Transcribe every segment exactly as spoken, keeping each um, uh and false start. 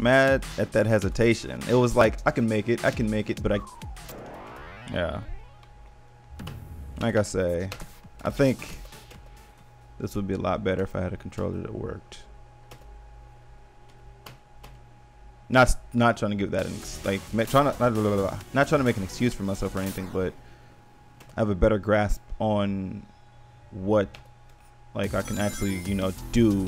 mad at that hesitation. It was like, I can make it, I can make it, but I... Yeah. Like I say, I think this would be a lot better if I had a controller that worked. Not not trying to give that an ex like trying to not, blah, blah, blah, not trying to make an excuse for myself or anything, but I have a better grasp on what like I can actually you know do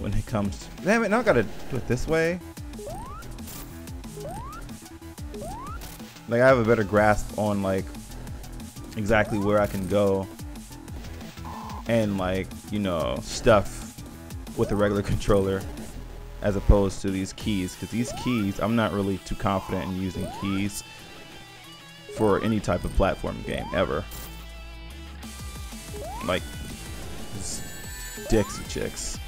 when it comes. To, damn it! Now I gotta do it this way. Like I have a better grasp on like exactly where I can go and like you know stuff with a regular controller. As opposed to these keys, because these keys, I'm not really too confident in using keys for any type of platform game ever. Like, dicks and chicks.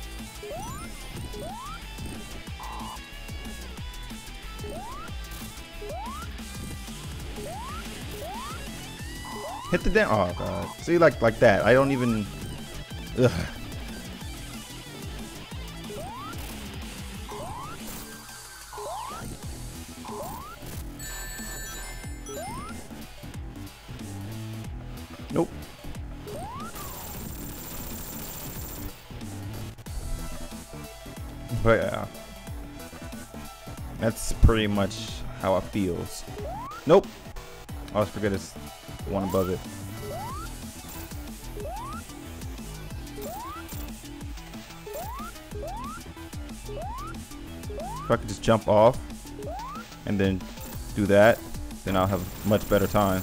Hit the damn. Oh god. See, like, like that. I don't even. Ugh. Nope. But yeah, that's pretty much how it feels. Nope. I always forget it's one above it. If I could just jump off and then do that, then I'll have a much better time.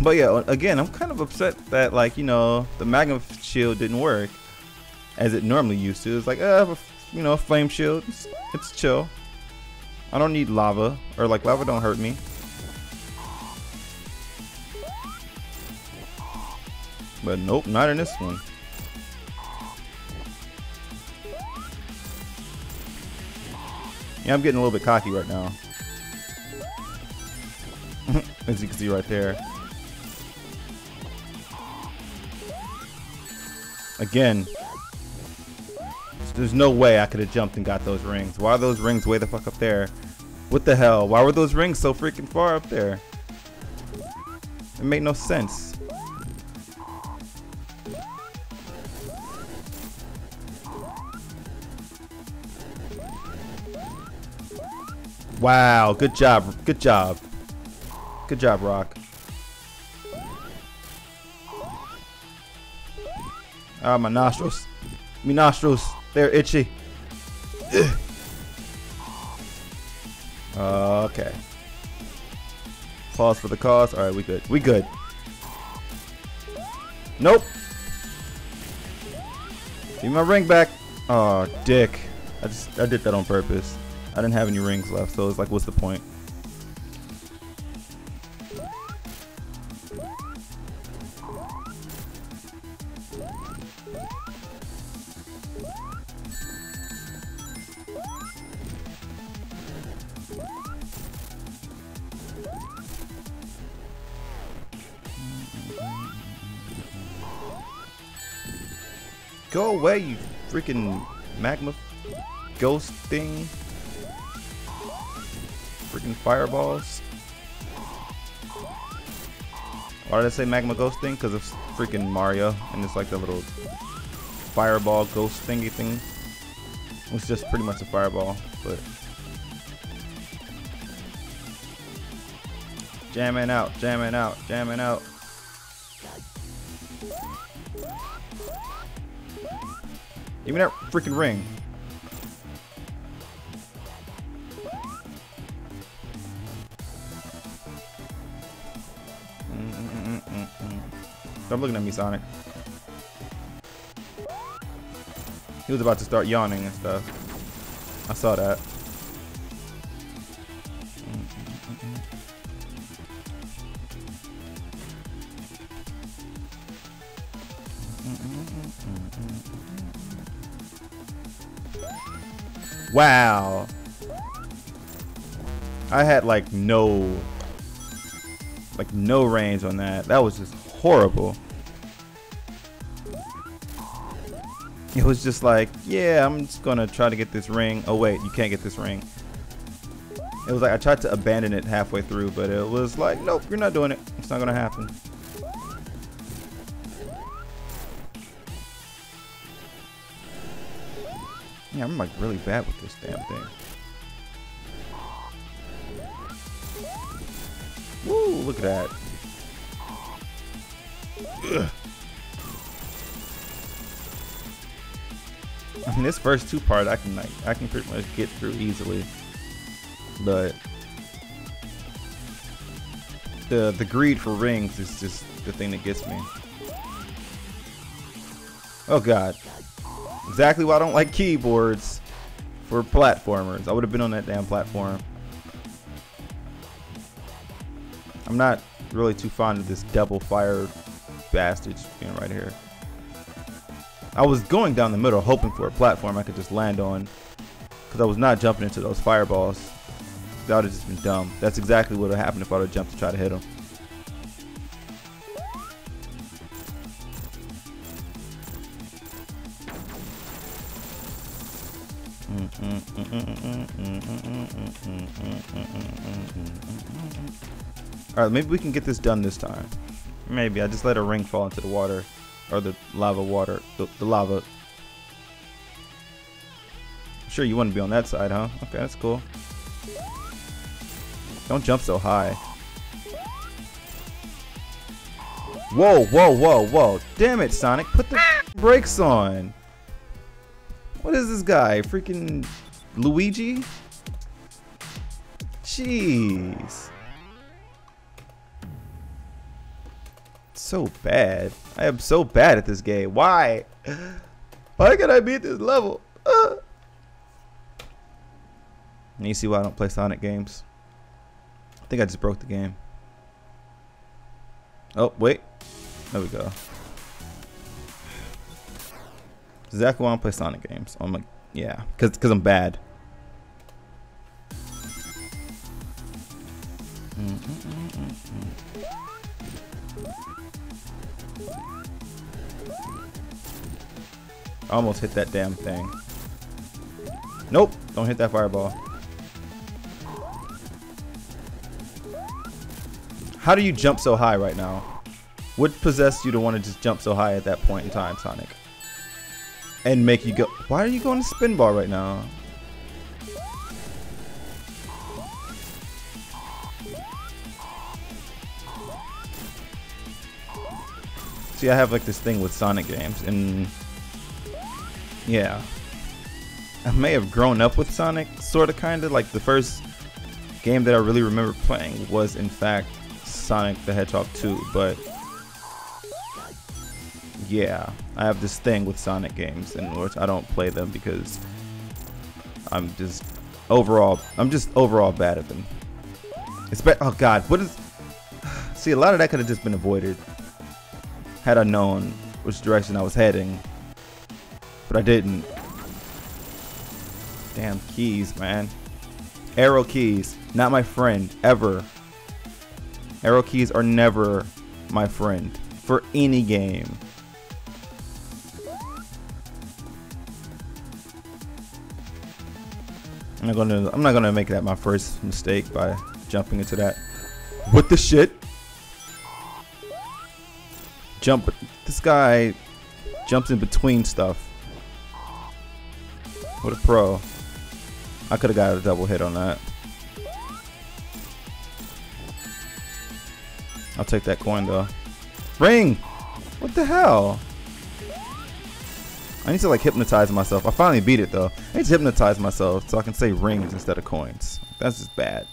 But yeah, again, I'm kind of upset that, like, you know, the Magnum Shield didn't work as it normally used to. It's like, uh, oh, you know, Flame Shield, it's, it's chill. I don't need lava, or like, lava don't hurt me. But nope, not in this one. Yeah, I'm getting a little bit cocky right now. As you can see right there. Again, there's no way I could have jumped and got those rings. Why are those rings way the fuck up there? What the hell? Why were those rings so freaking far up there? It made no sense. Wow, good job, good job. Good job, Rock. Ah, my nostrils. Me nostrils. They're itchy. Ugh. Okay. Pause for the cause. Alright, we good. We good. Nope. Give me my ring back. Aw, oh, dick. I just I did that on purpose. I didn't have any rings left, so it's like, what's the point? Go away, you freaking magma ghost thing. Freaking fireballs. Why did I say magma ghost thing? Because it's freaking Mario, and it's like the little fireball ghost thingy thing. It's just pretty much a fireball, but. Jamming out, jamming out, jamming out. Give me that freaking ring. Mm-mm-mm-mm-mm. Stop looking at me, Sonic. He was about to start yawning and stuff. I saw that. Mm-mm-mm-mm. Wow, I had like no like no range on that. That was just horrible. It was just like, yeah, I'm just gonna try to get this ring. Oh wait, you can't get this ring. It was like I tried to abandon it halfway through, but it was like, nope, you're not doing it. It's not gonna happen. Yeah, I'm like really bad with this damn thing. Woo, look at that. Ugh. I mean, this first two part I can like I can pretty much get through easily, but the the greed for rings is just the thing that gets me. Oh god, exactly why I don't like keyboards for platformers. I would have been on that damn platform. I'm not really too fond of this double fire bastard being right here. I was going down the middle hoping for a platform I could just land on, because I was not jumping into those fireballs. That would have just been dumb. That's exactly what would have happened if I would have jumped to try to hit him. Alright, maybe we can get this done this time. Maybe I just let a ring fall into the water. Or the lava water. The, the lava. Sure, you want to be on that side, huh? Okay, that's cool. Don't jump so high. Whoa, whoa, whoa, whoa. Damn it, Sonic. Put the brakes on. What is this guy? Freaking Luigi? Jeez. So bad. I am so bad at this game. Why? Why can I beat this level? Uh. And you see why I don't play Sonic games. I think I just broke the game. Oh wait, there we go. Exactly why I don't play Sonic games. I'm like, yeah, cause cause I'm bad. Mm-mm-mm-mm-mm. I almost hit that damn thing. Nope, don't hit that fireball. How do you jump so high right now? What possessed you to want to just jump so high at that point in time, Sonic? And make you go, why are you going to spin ball right now? See, I have like this thing with Sonic games, and yeah, I may have grown up with Sonic, sort of, kind of. Like, the first game that I really remember playing was, in fact, Sonic the Hedgehog two, but yeah, I have this thing with Sonic games, in which I don't play them because I'm just overall, I'm just overall bad at them. It's bad. Oh god, what is... See, a lot of that could have just been avoided had I known which direction I was heading. But I didn't. Damn keys, man. Arrow keys, not my friend, ever. Arrow keys are never my friend for any game. I'm not gonna, I'm not gonna make that my first mistake by jumping into that. What the shit? Jump, this guy jumps in between stuff. What a pro. I could have got a double hit on that. I'll take that coin though. Ring! What the hell? I need to like hypnotize myself. I finally beat it though. I need to hypnotize myself so I can say rings instead of coins. That's just bad.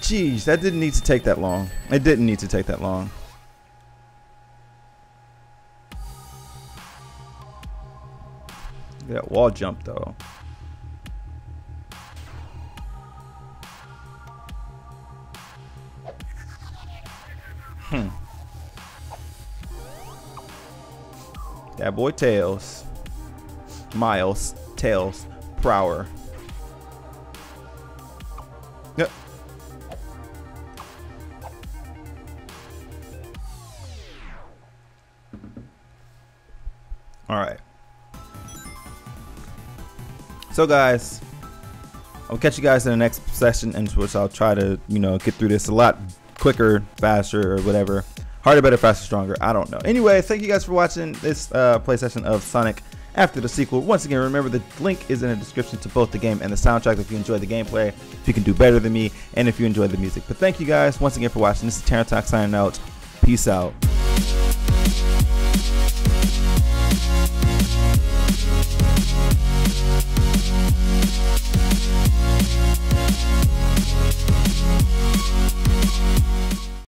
Jeez, that didn't need to take that long. It didn't need to take that long. That wall jump though. Hmm. That boy Tails. Miles. Tails. Prower. Yep. Alright. So guys, I'll catch you guys in the next session, in which I'll try to, you know, get through this a lot quicker, faster, or whatever. Harder, better, faster, stronger. I don't know. Anyway, thank you guys for watching this uh, play session of Sonic After the Sequel. Once again, remember the link is in the description to both the game and the soundtrack if you enjoy the gameplay, if you can do better than me, and if you enjoy the music. But thank you guys once again for watching. This is TTarantox signing out. Peace out.